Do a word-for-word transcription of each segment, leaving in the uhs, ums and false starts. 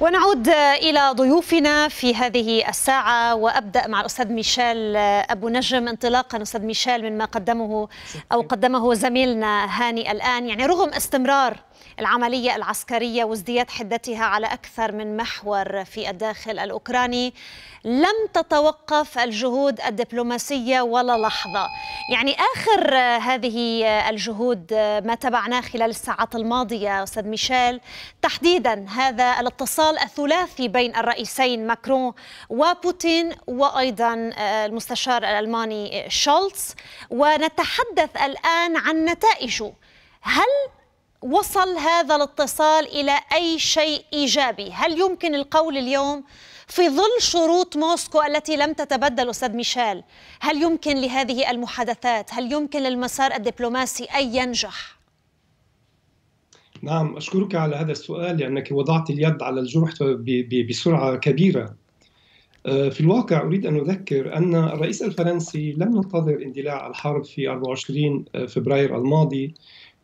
ونعود إلى ضيوفنا في هذه الساعة، وأبدأ مع الأستاذ ميشال أبو نجم. انطلاقا أستاذ ميشال مما قدمه أو قدمه زميلنا هاني الآن، يعني رغم استمرار العملية العسكرية وازدياد حدتها على أكثر من محور في الداخل الأوكراني، لم تتوقف الجهود الدبلوماسية ولا لحظة. يعني آخر هذه الجهود ما تبعناه خلال الساعات الماضية أستاذ ميشال، تحديدا هذا الاتصال الثلاثي بين الرئيسين ماكرون وبوتين وأيضا المستشار الألماني شولتس، ونتحدث الآن عن نتائجه. هل وصل هذا الاتصال إلى أي شيء إيجابي؟ هل يمكن القول اليوم في ظل شروط موسكو التي لم تتبدل أستاذ ميشال، هل يمكن لهذه المحادثات، هل يمكن للمسار الدبلوماسي أن ينجح؟ نعم، أشكرك على هذا السؤال لأنك وضعت اليد على الجرح بسرعة كبيرة. في الواقع أريد أن أذكر أن الرئيس الفرنسي لم ينتظر اندلاع الحرب في أربعة وعشرين فبراير الماضي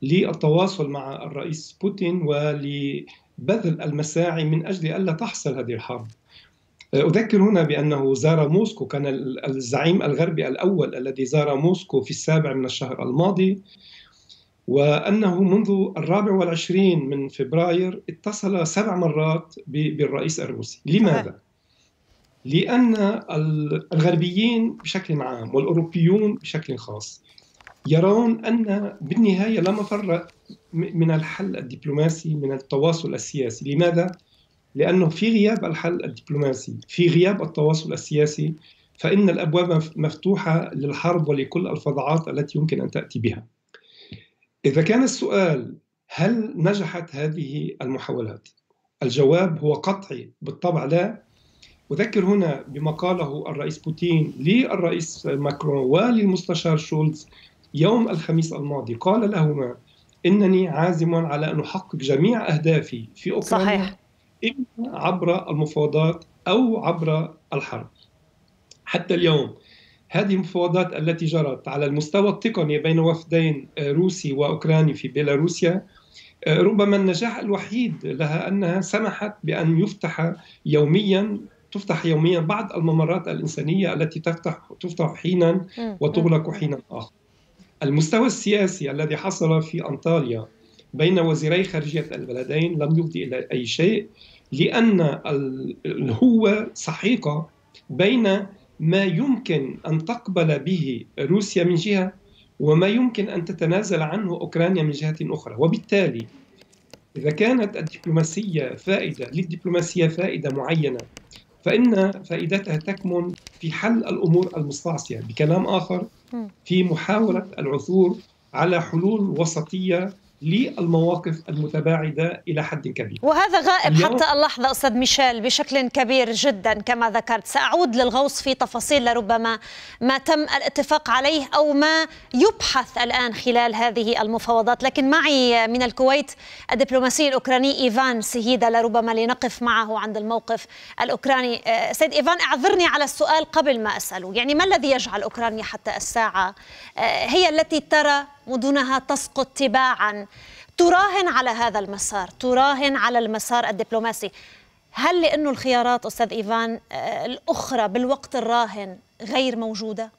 للتواصل مع الرئيس بوتين ولبذل المساعي من أجل ألا تحصل هذه الحرب. أذكر هنا بأنه زار موسكو، كان الزعيم الغربي الأول الذي زار موسكو في السابع من الشهر الماضي، وأنه منذ الرابع والعشرين من فبراير اتصل سبع مرات بالرئيس الروسي. لماذا؟ لأن الغربيين بشكل عام والأوروبيون بشكل خاص يرون أن بالنهاية لا مفر من الحل الدبلوماسي من التواصل السياسي. لماذا؟ لأنه في غياب الحل الدبلوماسي، في غياب التواصل السياسي، فإن الأبواب مفتوحة للحرب ولكل الفضاعات التي يمكن أن تأتي بها. إذا كان السؤال هل نجحت هذه المحاولات؟ الجواب هو قطعي، بالطبع لا. أذكر هنا بما قاله الرئيس بوتين للرئيس ماكرون وللمستشار شولتس يوم الخميس الماضي، قال لهما إنني عازم على أن أحقق جميع أهدافي في أوكرانيا، صحيح، إما عبر المفاوضات أو عبر الحرب. حتى اليوم هذه المفاوضات التي جرت على المستوى التقني بين وفدين روسي وأوكراني في بيلاروسيا، ربما النجاح الوحيد لها أنها سمحت بأن يفتح يومياً تفتح يومياً بعض الممرات الإنسانية التي تفتح تفتح حيناً وتغلق حيناً آخر. المستوى السياسي الذي حصل في أنطاليا بين وزيري خارجية البلدين لم يفضي إلى أي شيء، لأن هو سحيقة بين ما يمكن أن تقبل به روسيا من جهة وما يمكن أن تتنازل عنه أوكرانيا من جهة أخرى. وبالتالي إذا كانت الدبلوماسية فائدة، للدبلوماسية فائدة معينة، فإن فائدتها تكمن في حل الأمور المستعصية، بكلام آخر في محاولة العثور على حلول وسطية للمواقف المتباعدة إلى حد كبير. وهذا غائب حتى اللحظة أستاذ ميشال بشكل كبير جدا كما ذكرت. سأعود للغوص في تفاصيل لربما ما تم الاتفاق عليه أو ما يبحث الآن خلال هذه المفاوضات، لكن معي من الكويت الدبلوماسي الأوكراني إيفان سهيدا لربما لنقف معه عند الموقف الأوكراني. سيد إيفان، أعذرني على السؤال قبل ما أسأله، يعني ما الذي يجعل أوكرانيا حتى الساعة هي التي ترى مدنها تسقط تباعا، تراهن على هذا المسار، تراهن على المسار الدبلوماسي؟ هل لأنه الخيارات أستاذ إيفان الأخرى بالوقت الراهن غير موجودة؟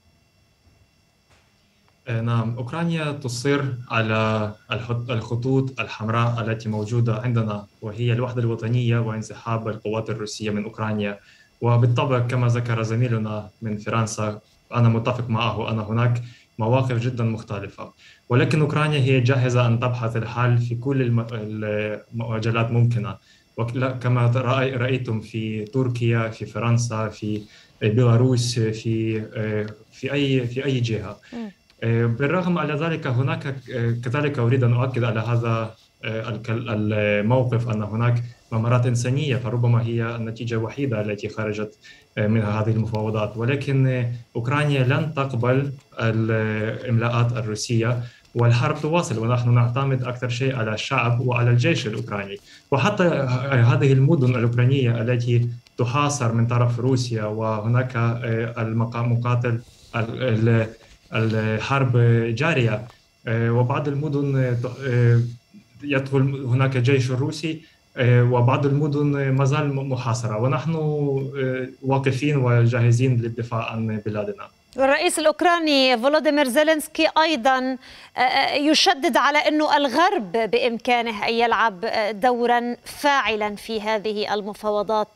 نعم، أوكرانيا تصر على الخطوط الحمراء التي موجودة عندنا، وهي الوحدة الوطنية وانسحاب القوات الروسية من أوكرانيا. وبالطبع كما ذكر زميلنا من فرنسا، أنا متفق معه، أنا هناك مواقف جدا مختلفة، ولكن أوكرانيا هي جاهزة أن تبحث الحل في كل المجالات ممكنة، كما رأيتم في تركيا، في فرنسا، في بيلاروس، في في أي في أي جهة. بالرغم على ذلك هناك كذلك أريد أن أؤكد على هذا الموقف أن هناك ممرات إنسانية، فربما هي النتيجة الوحيدة التي خرجت منها هذه المفاوضات، ولكن أوكرانيا لن تقبل الإملاءات الروسية والحرب تواصل، ونحن نعتمد أكثر شيء على الشعب وعلى الجيش الأوكراني. وحتى هذه المدن الأوكرانية التي تحاصر من طرف روسيا، وهناك المقاتل الحرب جارية، وبعض المدن يدخل هناك جيش روسي وبعض المدن ما زال محاصرة، ونحن واقفين وجاهزين للدفاع عن بلادنا. والرئيس الأوكراني فلاديمير زيلينسكي أيضا يشدد على أنه الغرب بإمكانه أن يلعب دورا فاعلا في هذه المفاوضات.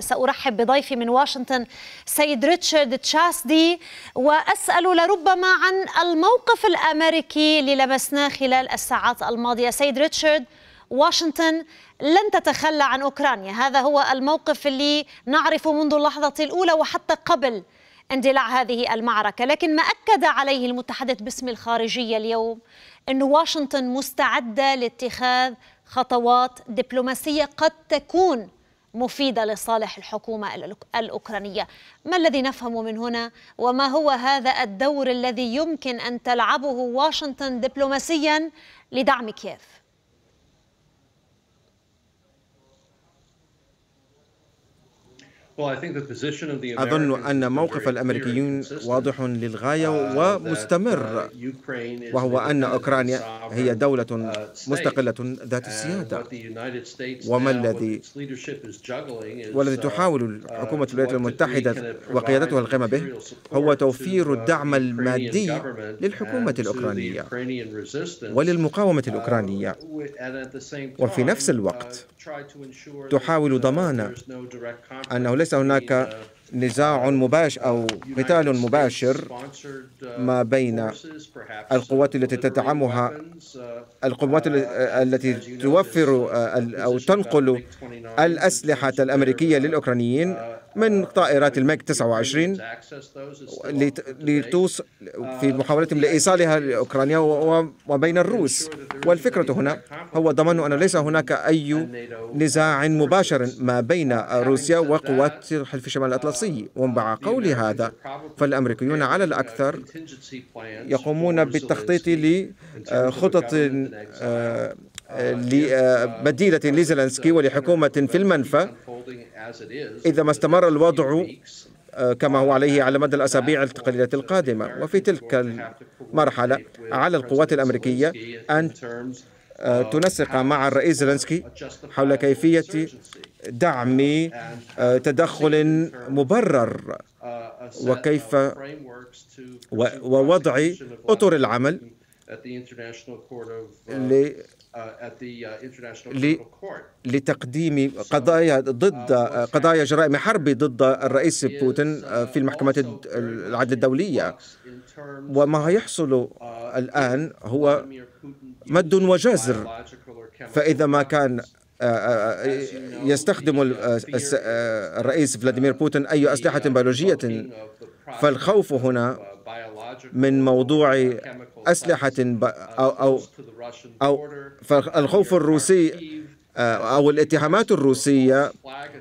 سأرحب بضيفي من واشنطن سيد ريتشارد تشاسدي وأسأله لربما عن الموقف الأمريكي اللي لمسناه خلال الساعات الماضية. سيد ريتشارد، واشنطن لن تتخلى عن أوكرانيا، هذا هو الموقف اللي نعرفه منذ اللحظة الأولى وحتى قبل اندلاع هذه المعركة، لكن ما أكد عليه المتحدث باسم الخارجية اليوم أن واشنطن مستعدة لاتخاذ خطوات دبلوماسية قد تكون مفيدة لصالح الحكومة الأوكرانية. ما الذي نفهمه من هنا، وما هو هذا الدور الذي يمكن أن تلعبه واشنطن دبلوماسيا لدعم كييف؟ أظن أن موقف الأمريكيين واضح للغاية ومستمر، وهو أن أوكرانيا هي دولة مستقلة ذات السيادة، وما الذي والذي تحاول حكومة الولايات المتحدة وقيادتها القيام به هو توفير الدعم المادي للحكومة الأوكرانية وللمقاومة الأوكرانية، وفي نفس الوقت تحاول ضمان أنه ليس هناك نزاع مباشر أو قتال مباشر ما بين القوات التي تدعمها القوات التي توفر أو تنقل الأسلحة الأمريكية للأوكرانيين من طائرات الميغ تسعة وعشرين لتوصل في محاولتهم لإيصالها لأوكرانيا وبين الروس. والفكرة هنا هو ضمان أن ليس هناك أي نزاع مباشر ما بين روسيا وقوات حلف الشمال الأطلسي. ومع قول هذا فالأمريكيون على الأكثر يقومون بالتخطيط لخطط بديلة لزيلينسكي ولحكومة في المنفى إذا ما استمر الوضع كما هو عليه على مدى الأسابيع القليلة القادمة. وفي تلك المرحلة على القوات الأمريكية أن تنسق مع الرئيس زيلينسكي حول كيفية دعم تدخل مبرر وكيف ووضع أطر العمل لتقديم قضايا ضد قضايا جرائم حرب ضد الرئيس بوتين في المحكمة العدل الدولية. وما يحصل الآن هو مد وجزر، فإذا ما كان يستخدم الرئيس فلاديمير بوتين أي أسلحة بيولوجية فالخوف هنا من موضوع أسلحة أو, أو, أو فالخوف الروسي أو الاتهامات الروسية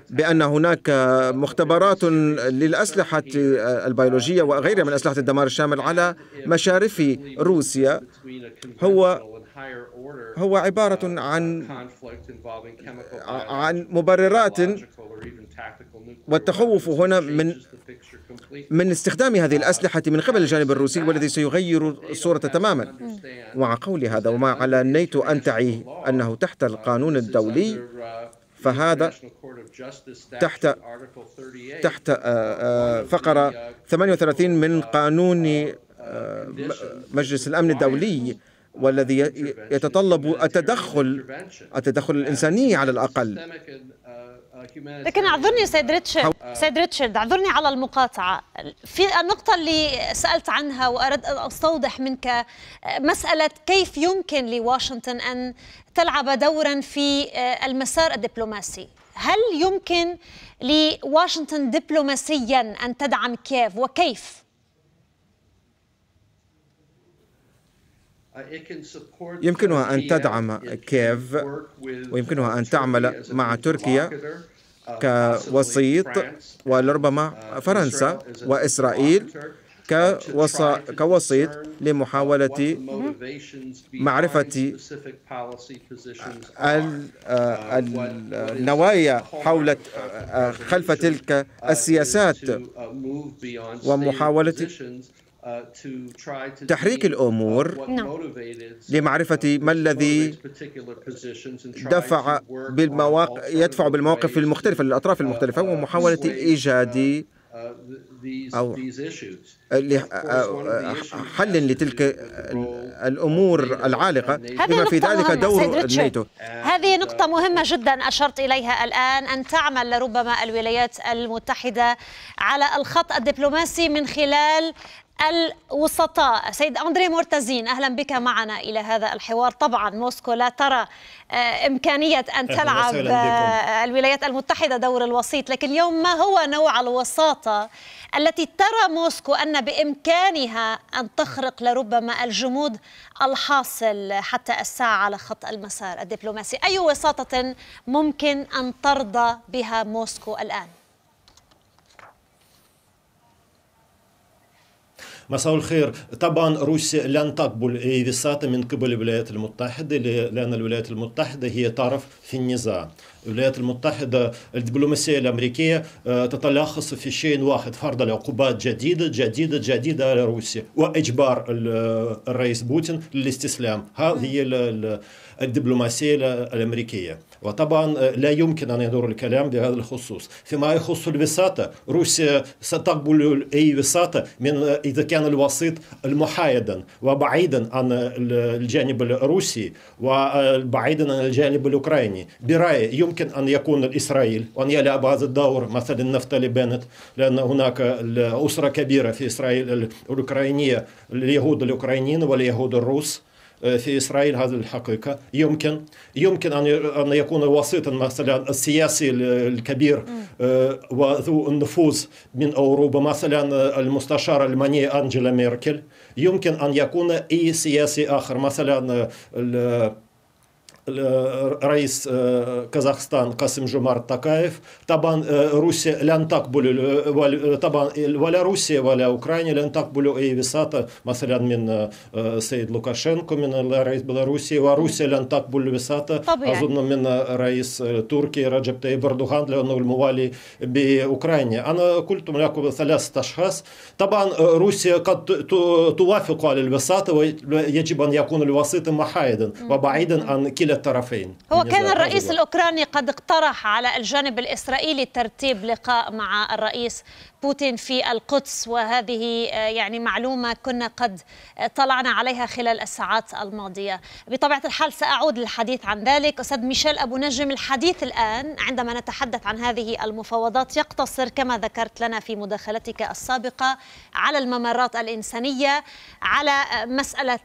بأن هناك مختبرات للأسلحة البيولوجية وغيرها من أسلحة الدمار الشامل على مشارف روسيا هو هو عبارة عن عن مبررات، والتخوف هنا من من استخدام هذه الأسلحة من قبل الجانب الروسي والذي سيغير الصورة تماما. ومع قول هذا وما على الناتو أن تعيه أنه تحت القانون الدولي، فهذا تحت تحت فقرة ثمانية وثلاثين من قانون مجلس الأمن الدولي، والذي يتطلب التدخل التدخل الإنساني على الأقل. لكن أعذرني سيد ريتشارد سيد ريتشارد أعذرني على المقاطعة في النقطة اللي سألت عنها وأردت أن أستوضح منك مسألة كيف يمكن لواشنطن أن تلعب دورا في المسار الدبلوماسي. هل يمكن لواشنطن دبلوماسيا أن تدعم كييف وكيف؟ يمكنها أن تدعم كييف ويمكنها أن تعمل مع تركيا كوسيط ولربما فرنسا وإسرائيل كوسيط لمحاولة معرفة النوايا حول خلف تلك السياسات ومحاولة تحريك الأمور لمعرفة ما الذي دفع بالمواقف يدفع بالمواقف المختلفة للأطراف المختلفة ومحاولة إيجاد أو حل لتلك الأمور العالقة بما في ذلك دور الناتو. هذه نقطة مهمة جدا أشرت إليها الآن، أن تعمل ربما الولايات المتحدة على الخط الدبلوماسي من خلال الوسطاء. سيد أندريه مورتازين، أهلا بك معنا إلى هذا الحوار. طبعا موسكو لا ترى إمكانية أن تلعب الولايات المتحدة دور الوسيط، لكن اليوم ما هو نوع الوساطة التي ترى موسكو أن بإمكانها أن تخرق لربما الجمود الحاصل حتى الساعة على خط المسار الدبلوماسي؟ أي وساطة ممكن أن ترضى بها موسكو الآن؟ مساء الخير. طبعا روسيا لن تقبل أي وساطة من قبل الولايات المتحدة، لأن الولايات المتحدة هي طرف في النزاع. الولايات المتحدة الدبلوماسية الأمريكية تتلخص في شيء واحد: فرض عقوبات جديدة جديدة جديدة على روسيا وإجبار الرئيس بوتين للاستسلام. هذه هي الدبلوماسية الأمريكية، وطبعا لا يمكن أن يدور الكلام بهذا الخصوص. فيما يخص الوساطة، روسيا ستقبل أي وساطة من إذا كان الوسيط المحايدا وبعيدا عن الجانب الروسي وبعيدا عن الجانب الأوكراني. برأيي يمكن أن يكون إسرائيل وأن يلعب هذا الدور، مثلا نفتالي بنت، لأن هناك أسرة كبيرة في إسرائيل الأوكرانية، اليهود الأوكرانيين واليهود الروس في إسرائيل. هذه الحقيقة يمكن يمكن أن يكون وسيطا مثلا السياسي الكبير وذو النفوذ من أوروبا، مثلا المستشارة الألمانية أنجيلا ميركل. يمكن أن يكون أي سياسي آخر، مثلا رئيس كازاخستان قاسم جمارت تاكايف. طبعا روسيا لن تقبل، طبعا ولا روسيا ولا أوكرانيا لن تقبل أي وساطة مثلا من السيد لوكاشينكو من الرئيس بيلاروسي، وروسيا لن تقبل وساطة أظن من رئيس تركيا رجب طيب أردوغان لأنه الموالي بأوكرانيا. أنا قلت لكم ثلاثة أشخاص. طبعا روسيا قد توافق على الوساطة، ويجب أن يكون الوسيط محايدا وبعيدا عن كلا الطرفين. هو كان الرئيس الأوكراني قد اقترح على الجانب الإسرائيلي ترتيب لقاء مع الرئيس بوتين في القدس، وهذه يعني معلومة كنا قد طلعنا عليها خلال الساعات الماضية. بطبيعة الحال سأعود للحديث عن ذلك. أستاذ ميشال أبو نجم، الحديث الآن عندما نتحدث عن هذه المفاوضات يقتصر كما ذكرت لنا في مداخلتك السابقة على الممرات الإنسانية، على مسألة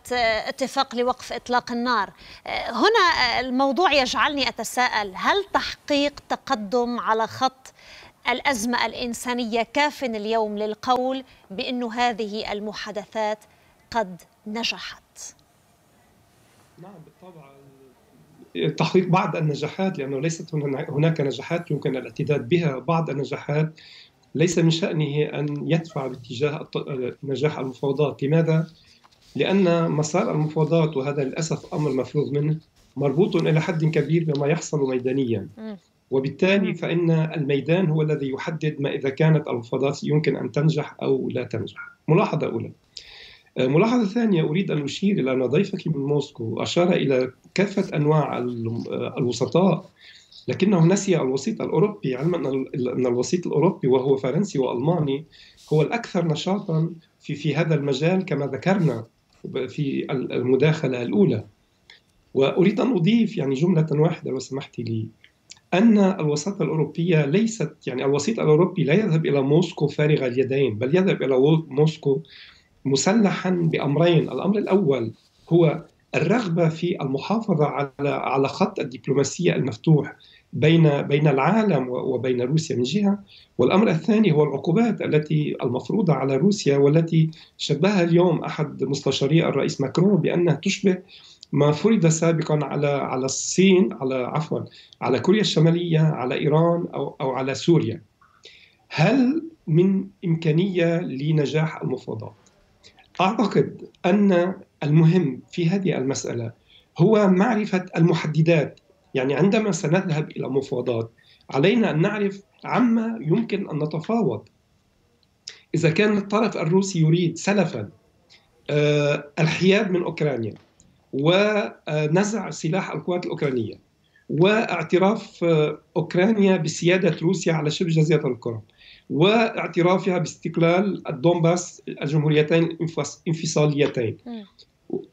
اتفاق لوقف إطلاق النار. هنا الموضوع يجعلني أتساءل: هل تحقيق تقدم على خط الأزمة الإنسانية كاف اليوم للقول بأن هذه المحادثات قد نجحت؟ نعم بالطبع، تحقيق بعض النجاحات، لأنه ليست هناك نجاحات يمكن الاعتداد بها. بعض النجاحات ليس من شأنه أن يدفع باتجاه نجاح المفاوضات. لماذا؟ لأن مسار المفاوضات، وهذا للأسف أمر مفروغ منه، مربوط إلى حد كبير بما يحصل ميدانيا، وبالتالي فإن الميدان هو الذي يحدد ما إذا كانت المفاوضات يمكن أن تنجح أو لا تنجح. ملاحظة أولى. ملاحظة ثانية، أريد أن أشير إلى أن ضيفك من موسكو أشار إلى كافة أنواع الوسطاء، لكنه نسي الوسيط الأوروبي، علما أن الوسيط الأوروبي وهو فرنسي وألماني هو الأكثر نشاطا في في هذا المجال كما ذكرنا في المداخلة الأولى. وأريد أن أضيف يعني جملة واحدة لو سمحت لي، أن الوساطة الأوروبية ليست يعني الوسيط الأوروبي لا يذهب إلى موسكو فارغ اليدين، بل يذهب إلى موسكو مسلحا بأمرين. الأمر الأول هو الرغبة في المحافظة على على خط الدبلوماسية المفتوح بين بين العالم وبين روسيا من جهة، والأمر الثاني هو العقوبات التي المفروضة على روسيا، والتي شبهها اليوم أحد مستشاري الرئيس ماكرون بأنها تشبه ما فرض سابقا على على الصين، على عفوا على كوريا الشمالية، على إيران أو أو على سوريا. هل من إمكانية لنجاح المفاوضات؟ أعتقد أن المهم في هذه المسألة هو معرفة المحددات. يعني عندما سنذهب إلى مفاوضات علينا أن نعرف عما يمكن أن نتفاوض. إذا كان الطرف الروسي يريد سلفا الحياد من أوكرانيا ونزع سلاح القوات الأوكرانية واعتراف أوكرانيا بسيادة روسيا على شبه جزيرة القرم واعترافها باستقلال الدونباس الجمهوريتين الانفصاليتين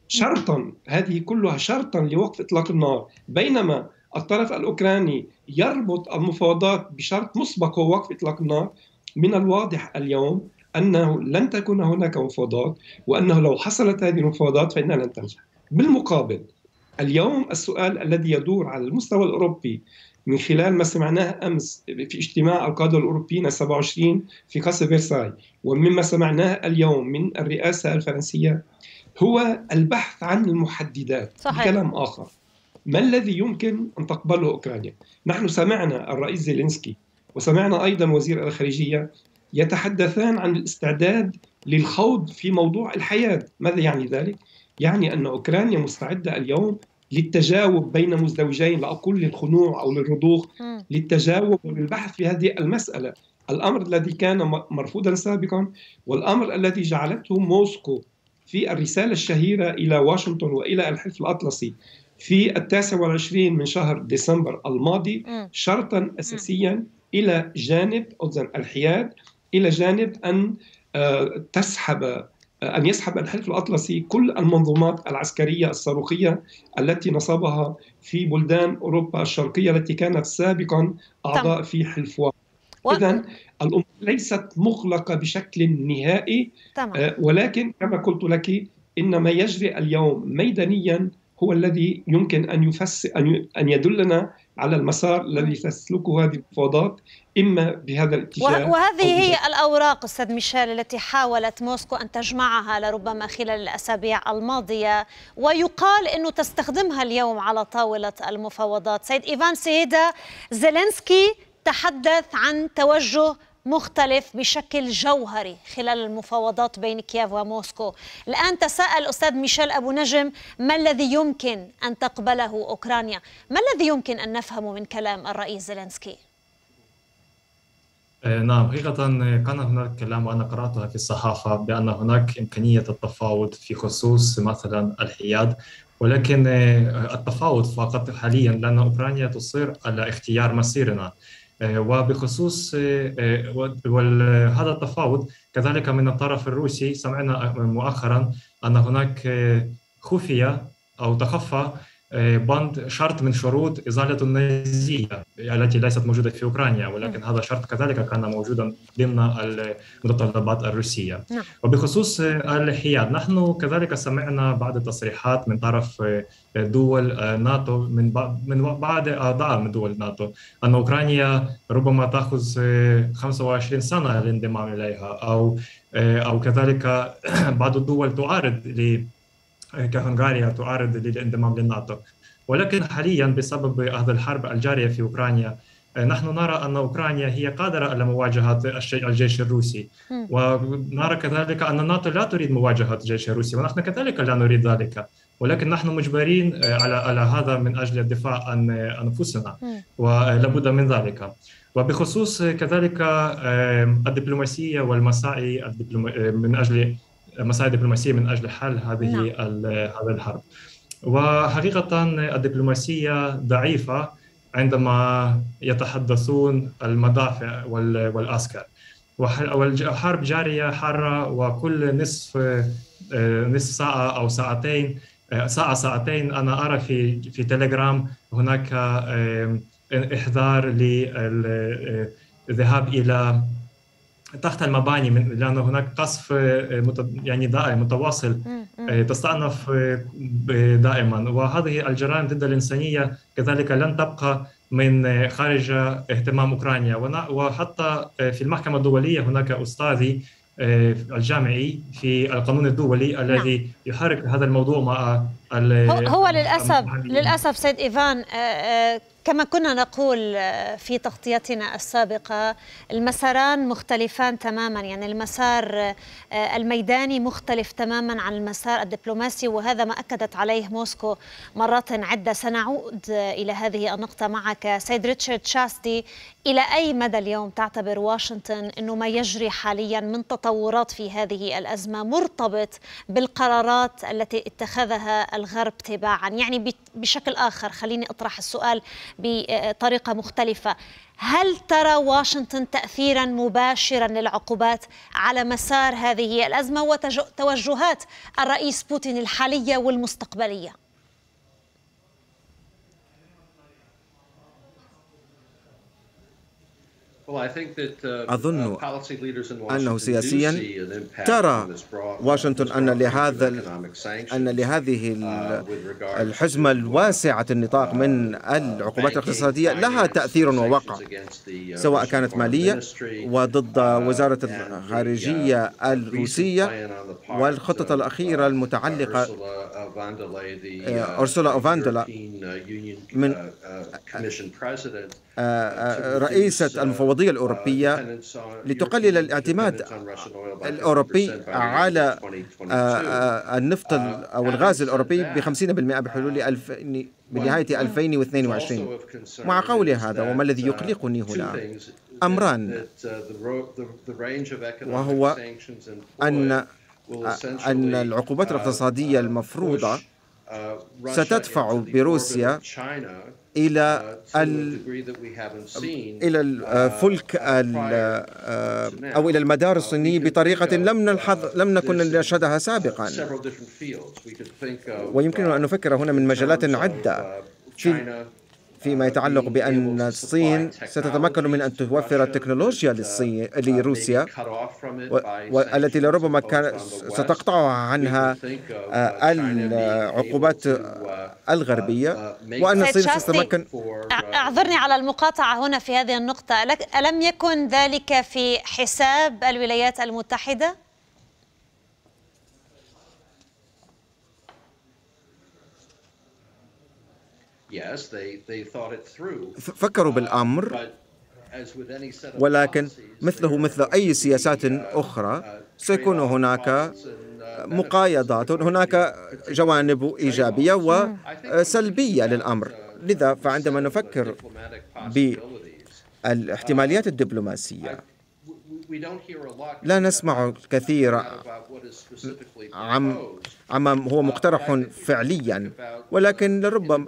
شرطا، هذه كلها شرطا لوقف إطلاق النار، بينما الطرف الأوكراني يربط المفاوضات بشرط مسبق ووقف إطلاق النار. من الواضح اليوم أنه لن تكون هناك مفاوضات، وأنه لو حصلت هذه المفاوضات فإنها لن تنجح. بالمقابل اليوم السؤال الذي يدور على المستوى الأوروبي من خلال ما سمعناه أمس في اجتماع القادة الأوروبيين سبعة وعشرين في قصر فرساي، ومما سمعناه اليوم من الرئاسة الفرنسية، هو البحث عن المحددات. صحيح. بكلام آخر، ما الذي يمكن أن تقبله أوكرانيا؟ نحن سمعنا الرئيس زيلينسكي وسمعنا أيضا وزير الخارجية يتحدثان عن الاستعداد للخوض في موضوع الحياد. ماذا يعني ذلك؟ يعني أن أوكرانيا مستعدة اليوم للتجاوب بين مزدوجين، لا أقول للخنوع أو للرضوخ، للتجاوب وللبحث في هذه المسألة، الأمر الذي كان مرفوضا سابقا، والأمر الذي جعلته موسكو في الرسالة الشهيرة إلى واشنطن وإلى الحلف الأطلسي في التاسع والعشرين من شهر ديسمبر الماضي شرطا أساسيا إلى جانب الحياد، إلى جانب أن تسحب أن يسحب الحلف الأطلسي كل المنظومات العسكرية الصاروخية التي نصبها في بلدان أوروبا الشرقية التي كانت سابقا أعضاء في حلف واحد. إذن الأمور ليست مغلقة بشكل نهائي، ولكن كما قلت لك إن ما يجري اليوم ميدانيا هو الذي يمكن أن يفس أن يدلنا على المسار الذي تسلكه هذه المفاوضات، إما بهذا الاتجاه. وهذه هي الأوراق أستاذ ميشال التي حاولت موسكو أن تجمعها لربما خلال الأسابيع الماضية، ويقال أنه تستخدمها اليوم على طاولة المفاوضات. سيد إيفان سهيدا، زيلينسكي تحدث عن توجه مختلف بشكل جوهري خلال المفاوضات بين كييف وموسكو. الآن تساءل أستاذ ميشال أبو نجم، ما الذي يمكن أن تقبله أوكرانيا؟ ما الذي يمكن أن نفهمه من كلام الرئيس زيلينسكي؟ نعم، حقيقة كان هناك كلام وأنا قرأتها في الصحافة بأن هناك إمكانية التفاوض في خصوص مثلا الحياد، ولكن التفاوض فقط حاليا، لأن أوكرانيا تصر على اختيار مسيرنا. وبخصوص هذا التفاوض كذلك من الطرف الروسي سمعنا مؤخرا أن هناك خفية أو تخفى بند شرط من شروط إزالة النازية التي ليست موجودة في أوكرانيا، ولكن هذا شرط كذلك كان موجودا ضمن المتطلبات الروسية. وبخصوص الحياد نحن كذلك سمعنا بعض التصريحات من طرف دول ناتو، من من بعض أعضاء من دول ناتو، أن أوكرانيا ربما تأخذ خمسة وعشرين سنة للانضمام إليها، أو أو كذلك بعض الدول تعارض ل كهنغاريا تعارض للانضمام للناتو. ولكن حاليا بسبب هذه الحرب الجارية في أوكرانيا نحن نرى أن أوكرانيا هي قادرة على مواجهة الجيش الروسي، ونرى كذلك أن الناتو لا تريد مواجهة الجيش الروسي، ونحن كذلك لا نريد ذلك، ولكن نحن مجبرين على على هذا من أجل الدفاع عن أنفسنا ولابد من ذلك. وبخصوص كذلك الدبلوماسية والمساعي من أجل مساعي دبلوماسية من أجل حل هذه هذا الحرب، وحقيقة الدبلوماسية ضعيفة عندما يتحدثون المدافع والعسكر، والحرب جارية حارة، وكل نصف نصف ساعة أو ساعتين ساعة ساعتين أنا أرى في في تليجرام هناك إحضار للذهاب إلى تحت المباني، من لأن هناك قصف يعني دائم متواصل تستأنف دائما، وهذه الجرائم ضد الإنسانية كذلك لن تبقى من خارج اهتمام أوكرانيا. وحتى في المحكمة الدولية هناك أستاذي الجامعي في القانون الدولي الذي نعم. يحرك هذا الموضوع مع هو للأسف للأسف سيد إيفان كما كنا نقول في تغطيتنا السابقة، المساران مختلفان تماما، يعني المسار الميداني مختلف تماما عن المسار الدبلوماسي، وهذا ما أكدت عليه موسكو مرات عدة. سنعود إلى هذه النقطة معك سيد ريتشارد تشاسدي، إلى أي مدى اليوم تعتبر واشنطن أنه ما يجري حاليا من تطورات في هذه الأزمة مرتبط بالقرارات التي اتخذها الغرب تباعا؟ يعني بشكل آخر، خليني أطرح السؤال بطريقة مختلفة، هل ترى واشنطن تأثيرا مباشرا للعقوبات على مسار هذه الأزمة وتوجهات الرئيس بوتين الحالية والمستقبلية؟ أظن أنه سياسياً ترى واشنطن أن لهذا أن لهذه الحزمة الواسعة النطاق من العقوبات الاقتصادية لها تأثير ووقع، سواء كانت مالية وضد وزارة الخارجية الروسية، والخطة الأخيرة المتعلقة أرسولا فون دير لاين من رئيسة المفوضية الأوروبية لتقلل الاعتماد الأوروبي على النفط أو الغاز الأوروبي ب خمسين بالمئة بحلول بنهاية ألفين واثنين وعشرين. مع قول هذا، وما الذي يقلقني هنا أمران، وهو أن أن العقوبات الاقتصادية المفروضة ستدفع بروسيا إلى إلى الفلك أو إلى المدار الصيني بطريقة لم نلحظ لم نكن نشهدها سابقا. ويمكننا أن نفكر هنا من مجالات عدة في فيما يتعلق بأن الصين ستتمكن من أن توفر التكنولوجيا للصين لروسيا، والتي لربما ستقطعها عنها العقوبات الغربية، وأن الصين ستتمكن. أعذرني على المقاطعة هنا في هذه النقطة، ألم يكن ذلك في حساب الولايات المتحدة؟ فكروا بالأمر، ولكن مثله مثل أي سياسات أخرى سيكون هناك مقايضات، هناك جوانب إيجابية وسلبية للأمر. لذا فعندما نفكر بالاحتماليات الدبلوماسية لا نسمع الكثير عما هو مقترح فعليا، ولكن لربما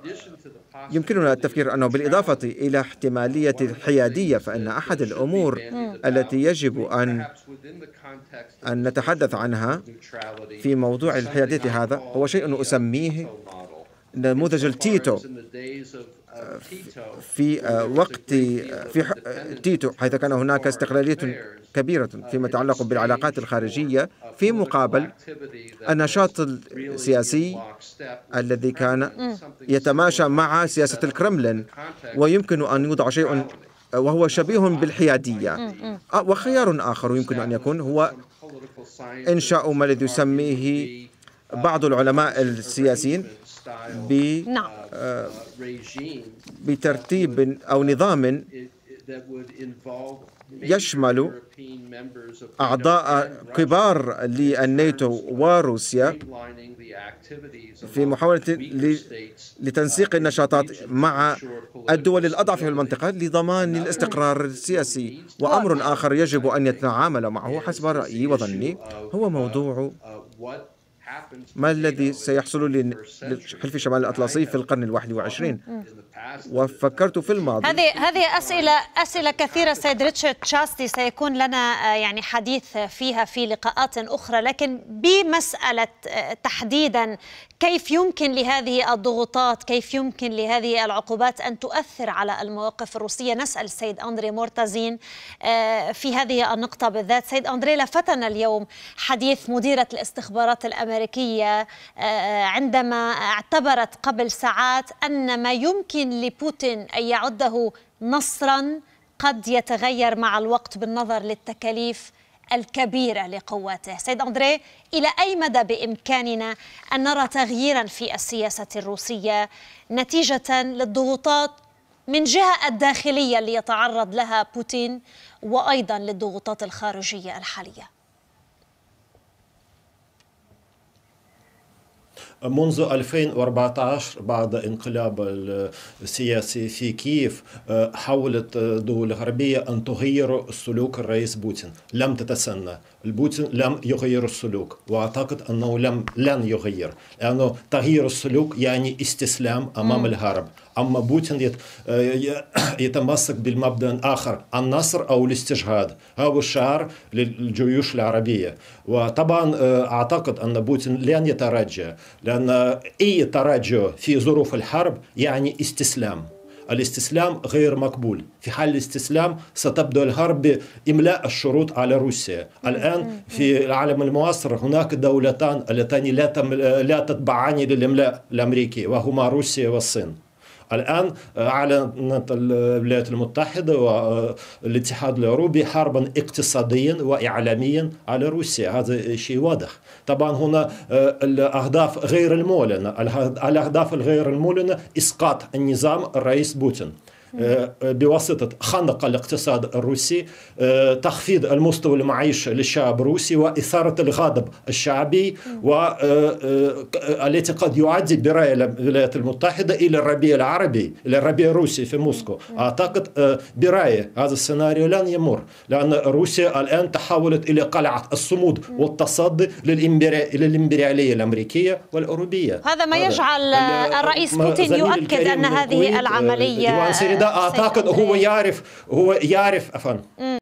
يمكننا التفكير أنه بالإضافة إلى احتمالية الحيادية، فإن أحد الأمور التي يجب أن أن نتحدث عنها في موضوع الحيادية هذا هو شيء أسميه نموذج التيتو، في وقت في تيتو، حيث كان هناك استقلالية كبيرة فيما يتعلق بالعلاقات الخارجية، في مقابل النشاط السياسي الذي كان يتماشى مع سياسة الكرملين، ويمكن أن يوضع شيء وهو شبيه بالحيادية. وخيار آخر يمكن أن يكون هو إنشاء ما الذي يسميه بعض العلماء السياسيين ب بترتيب أو نظام يشمل أعضاء كبار للناتو وروسيا في محاولة لتنسيق النشاطات مع الدول الأضعف في المنطقة لضمان الاستقرار السياسي. وأمر آخر يجب أن يتعامل معه حسب رأيي وظني هو موضوع ما الذي سيحصل لحلف شمال الأطلسي في القرن الواحد والعشرين. وفكرت في الماضي. هذه هذه أسئلة أسئلة كثيرة سيد ريتشارد تشاسدي، سيكون لنا يعني حديث فيها في لقاءات أخرى، لكن بمسألة تحديدا كيف يمكن لهذه الضغوطات، كيف يمكن لهذه العقوبات أن تؤثر على المواقف الروسية، نسأل السيد أندريه مورتازين في هذه النقطة بالذات. سيد أندريه، لفتنا اليوم حديث مديرة الاستخبارات الأمريكية عندما اعتبرت قبل ساعات أن ما يمكن لبوتين أن يعده نصرا قد يتغير مع الوقت بالنظر للتكاليف الكبيرة لقواته. سيد أندريه، إلى أي مدى بإمكاننا أن نرى تغييرا في السياسة الروسية نتيجة للضغوطات من جهة الداخلية اللي يتعرض لها بوتين وأيضا للضغوطات الخارجية الحالية؟ منذ ألفين وأربعة عشر بعد الانقلاب السياسي في كييف حاولت الدول الغربية أن تغير السلوك الرئيس بوتين، لم تتسنى، بوتين لم يغير السلوك، وأعتقد أنه لم لن يغير، لأنه تغيير السلوك يعني استسلام أمام م. الغرب. أما بوتين يتمسك بالمبدأ آخر، النصر أو الاستشهاد، هو الشعار للجيوش العربية. وطبعا أعتقد أن بوتين لن يتراجع، لأن أي تراجع في ظروف الحرب يعني استسلام. الاستسلام غير مقبول. في حال الاستسلام ستبدأ الحرب بإملاء الشروط على روسيا. الآن في العالم المعاصر هناك دولتان اللتان لا تتبعان للإملاء الأمريكي، وهما روسيا والصين. الآن أعلنت الولايات المتحدة والاتحاد الأوروبي حربا اقتصاديا وإعلاميا على روسيا، هذا شيء واضح. طبعا هنا الأهداف غير المعلنة، الأهداف الغير المعلنة إسقاط النظام الرئيس بوتين بواسطة خنق الاقتصاد الروسي، تخفيض المستوى المعيشي للشعب الروسي، وإثارة الغضب الشعبي، والتي قد يؤدي برأي الولايات المتحدة إلى الربيع العربي، إلى الربيع الروسي في موسكو. أعتقد برأيي هذا السيناريو لن يمر، لأن روسيا الآن تحولت إلى قلعة الصمود والتصدي للإمبريالية الأمريكية والأوروبية. هذا ما يجعل الرئيس بوتين يؤكد أن هذه العملية. أعتقد هو يعرف هو يعرف أفن